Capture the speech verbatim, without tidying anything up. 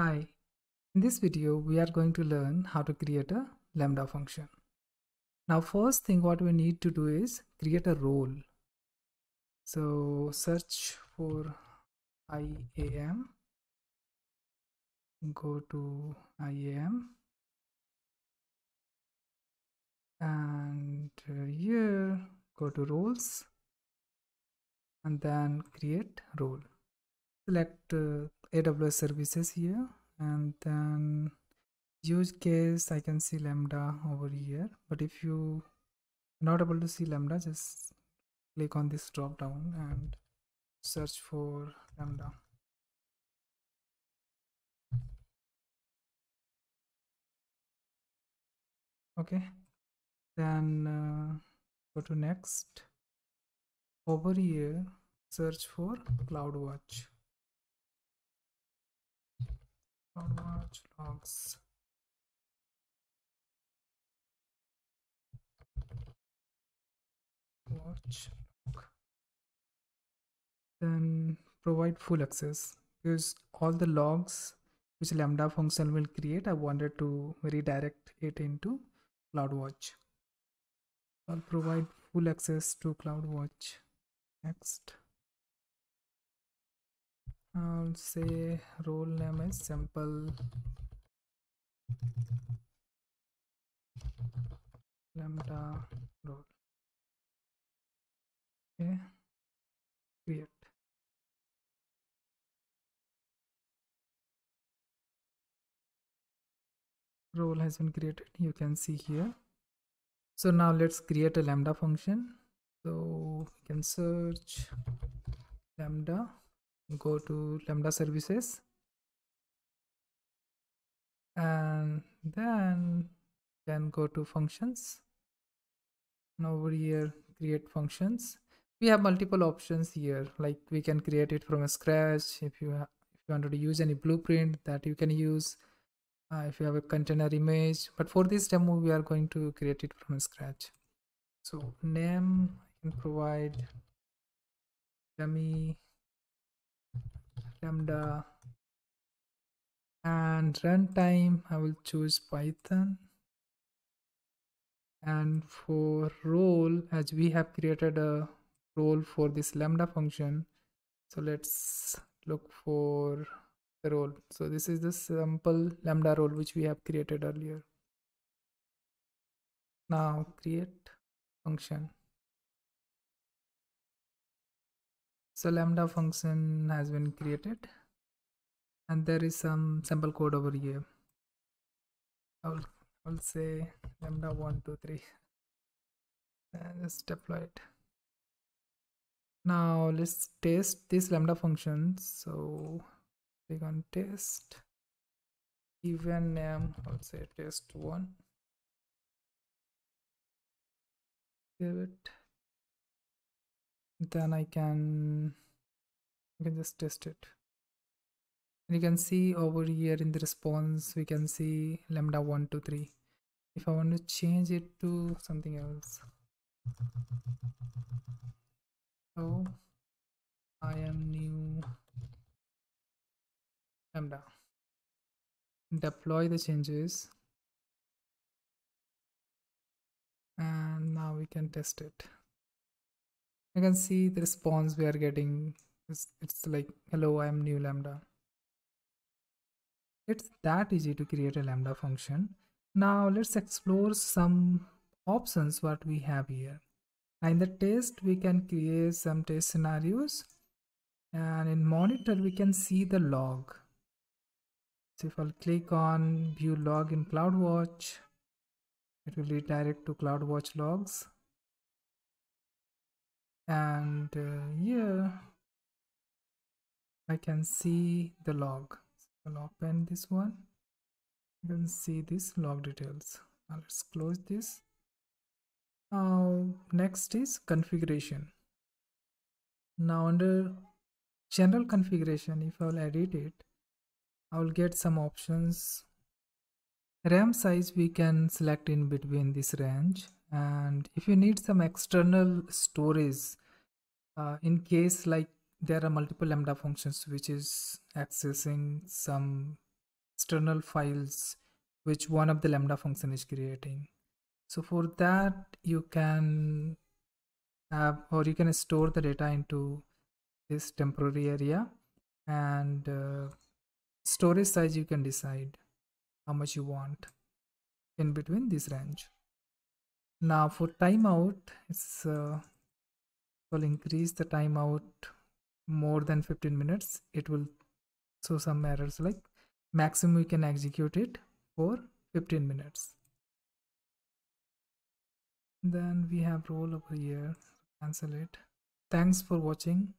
Hi, in this video we are going to learn how to create a Lambda function. Now first thing what we need to do is create a role. So search for I A M, go to I A M and here go to roles and then create role. Select uh, A W S services here and then use case I can see Lambda over here, but if you are not able to see Lambda, just click on this drop down and search for Lambda. Okay, then uh, go to next. Over here search for CloudWatch. CloudWatch logs. Watch. Then provide full access. Use all the logs which Lambda function will create. I wanted to redirect it into CloudWatch. I'll provide full access to CloudWatch. Next. I'll say role name is sample Lambda role. Okay, create. Role has been created, you can see here. So now let's create a Lambda function. So you can search Lambda. Go to Lambda services and then then go to functions. Now over here create functions. We have multiple options here, like we can create it from scratch. If you, if you wanted to use any blueprint that you can use, uh, if you have a container image, but for this demo we are going to create it from scratch. So name I can provide dummy Lambda and runtime I will choose Python, and for role, as we have created a role for this Lambda function, so let's look for the role. So this is the sample Lambda role which we have created earlier. Now create function. So Lambda function has been created and there is some sample code over here. I will, I will say Lambda one two three and just deploy it. Now let's test this Lambda function. So click on test. Event name I will say test one. Save it. Then I can, I can just test it. And you can see over here in the response, we can see Lambda one two three. If I want to change it to something else, so I am new Lambda. Deploy the changes. And now we can test it. You can see the response we are getting. It's, it's like, hello, I am new Lambda. It's that easy to create a Lambda function. Now let's explore some options what we have here. Now in the test, we can create some test scenarios. And in monitor, we can see the log. So if I'll click on view log in CloudWatch, it will redirect to CloudWatch logs. And uh, here I can see the log. So I'll open this one. You can see this log details. Now let's close this. Now next is configuration. Now under general configuration, if I'll edit it, I'll get some options. RAM size we can select in between this range. And if you need some external storage, uh, in case like there are multiple Lambda functions which is accessing some external files which one of the Lambda function is creating. So for that you can have, or you can store the data into this temporary area, and uh, storage size you can decide how much you want in between this range. Now for timeout, it's uh, will increase the timeout more than fifteen minutes. It will show some errors like maximum we can execute it for fifteen minutes. Then we have role over here, cancel it. Thanks for watching.